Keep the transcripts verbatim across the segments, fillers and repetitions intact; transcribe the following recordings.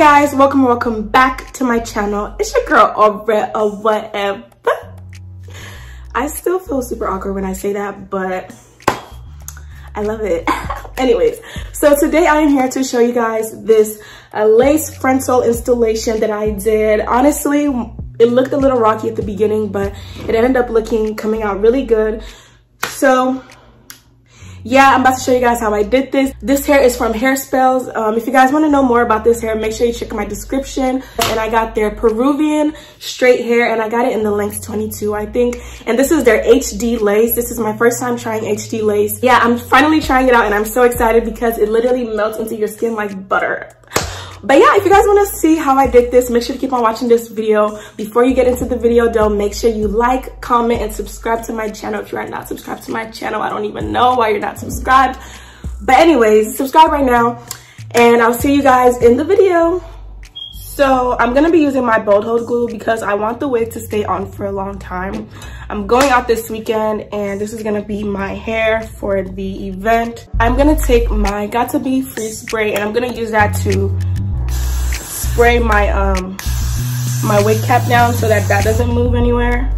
guys, welcome welcome back to my channel. It's your girl Oré or whatever. I still feel super awkward when I say that, but I love it. Anyways, so today I am here to show you guys this uh, lace frontal installation that I did. Honestly, it looked a little rocky at the beginning, but it ended up looking coming out really good. So yeah, I'm about to show you guys how I did this. This hair is from Hairspells. Um, if you guys want to know more about this hair, make sure you check my description. And I got their Peruvian straight hair, and I got it in the length twenty-two, I think. And this is their H D lace. This is my first time trying H D lace. Yeah, I'm finally trying it out, and I'm so excited because it literally melts into your skin like butter. But yeah, if you guys want to see how I did this, make sure to keep on watching this video. Before you get into the video though, make sure you like, comment, and subscribe to my channel. If you are not subscribed to my channel, I don't even know why you're not subscribed. But anyways, subscribe right now, and I'll see you guys in the video. So I'm going to be using my Bold Hold glue because I want the wig to stay on for a long time. I'm going out this weekend, and this is going to be my hair for the event. I'm going to take my got to b free spray, and I'm going to use that to spray my um my wig cap down so that that doesn't move anywhere.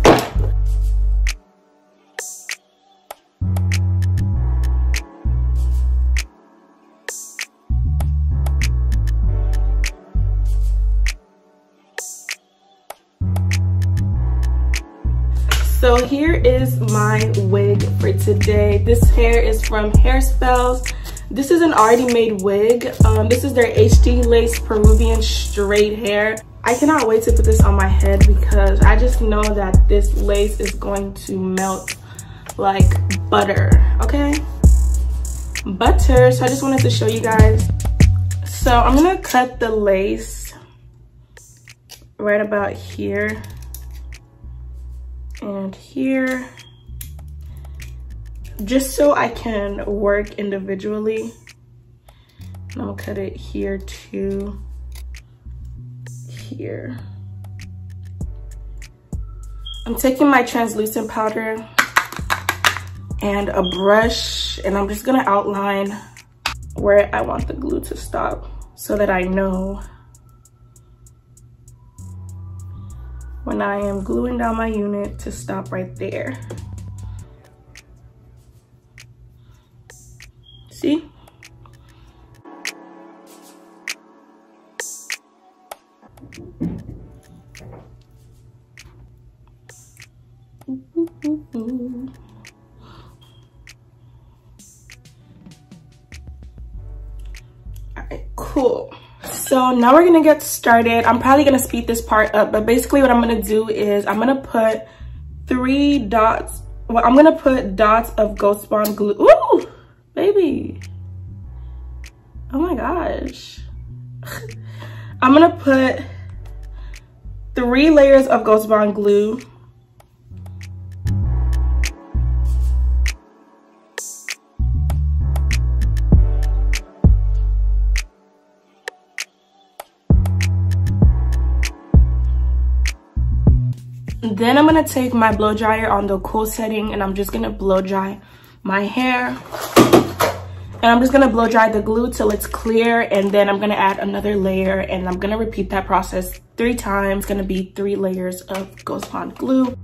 So here is my wig for today. This hair is from Hairspells. This is an already made wig. Um, this is their H D lace Peruvian straight hair. I cannot wait to put this on my head because I just know that this lace is going to melt like butter, okay? Butter, so I just wanted to show you guys. So I'm gonna cut the lace right about here and here, just so I can work individually. And I'll cut it here to here. I'm taking my translucent powder and a brush, and I'm just gonna outline where I want the glue to stop so that I know when I am gluing down my unit to stop right there. See? Alright, cool. So now we're gonna get started. I'm probably gonna speed this part up, but basically what I'm gonna do is I'm gonna put three dots. Well, I'm gonna put dots of Ghost Bond glue. Ooh! Baby, oh my gosh. I'm gonna put three layers of Ghost Bond glue. Then I'm gonna take my blow dryer on the cool setting, and I'm just gonna blow dry my hair. And I'm just gonna blow dry the glue till it's clear, and then I'm gonna add another layer, and I'm gonna repeat that process three times. It's gonna be three layers of Ghost Bond glue.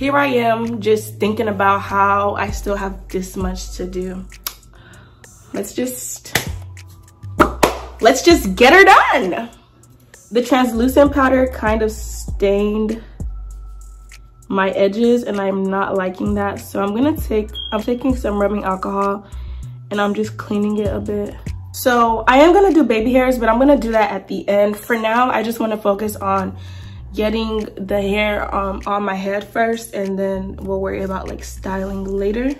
here I am just thinking about how I still have this much to do. Let's just, let's just get her done. The translucent powder kind of stained my edges and I'm not liking that. So I'm gonna take, I'm taking some rubbing alcohol and I'm just cleaning it a bit. So I am gonna do baby hairs, but I'm gonna do that at the end. For now, I just wanna focus on getting the hair um, on my head first, and then we'll worry about like styling later.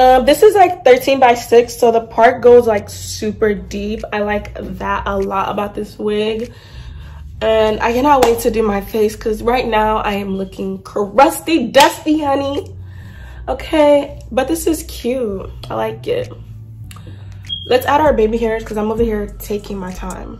Um, this is like thirteen by six, so the part goes like super deep. I like that a lot about this wig. And I cannot wait to do my face because right now I am looking crusty, dusty, honey. Okay, but this is cute. I like it. Let's add our baby hairs because I'm over here taking my time.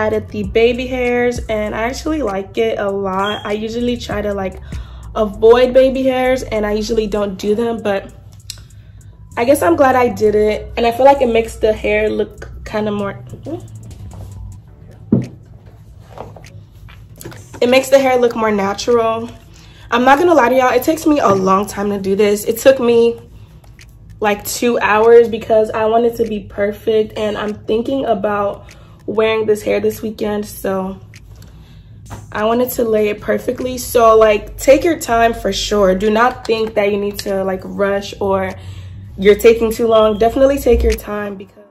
added the baby hairs, and I actually like it a lot. I usually try to like avoid baby hairs, and I usually don't do them, but I guess I'm glad I did it. And I feel like it makes the hair look kind of more, it makes the hair look more natural. I'm not gonna lie to y'all, it takes me a long time to do this. It took me like two hours because I want it to be perfect, and I'm thinking about wearing this hair this weekend, so I wanted to lay it perfectly. So like, take your time for sure. Do not think that you need to like rush or you're taking too long. Definitely take your time because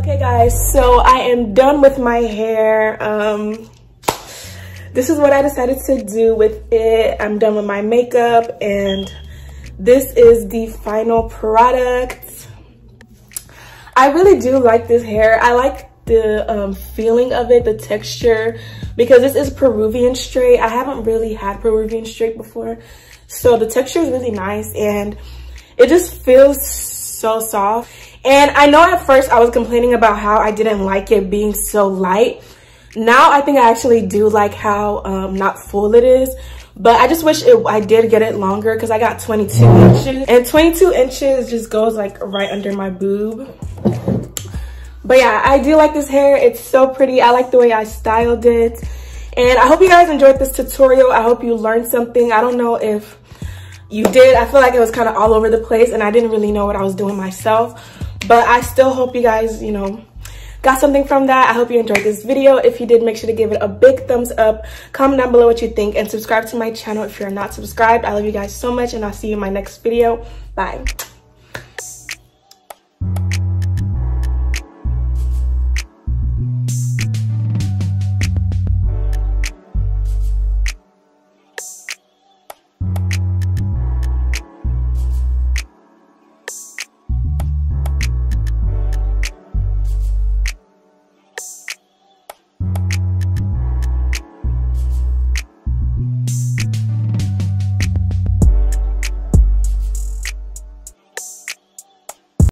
okay guys, so I am done with my hair. Um this is what I decided to do with it. I'm done with my makeup, and this is the final product. I really do like this hair. I like the um, feeling of it, the texture, because this is Peruvian straight. I haven't really had Peruvian straight before, so the texture is really nice, and it just feels so soft. And I know at first I was complaining about how I didn't like it being so light. Now I think I actually do like how um not full it is, but I just wish it, I did get it longer, because I got twenty-two inches, and twenty-two inches just goes like right under my boob. But yeah, I do like this hair. It's so pretty. I like the way I styled it, and I hope you guys enjoyed this tutorial. I hope you learned something. I don't know if you did. I feel like it was kind of all over the place, and I didn't really know what I was doing myself, but I still hope you guys, you know, got something from that. I hope you enjoyed this video. If you did, make sure to give it a big thumbs up. Comment down below what you think, and subscribe to my channel if you're not subscribed. I love you guys so much, and I'll see you in my next video. Bye.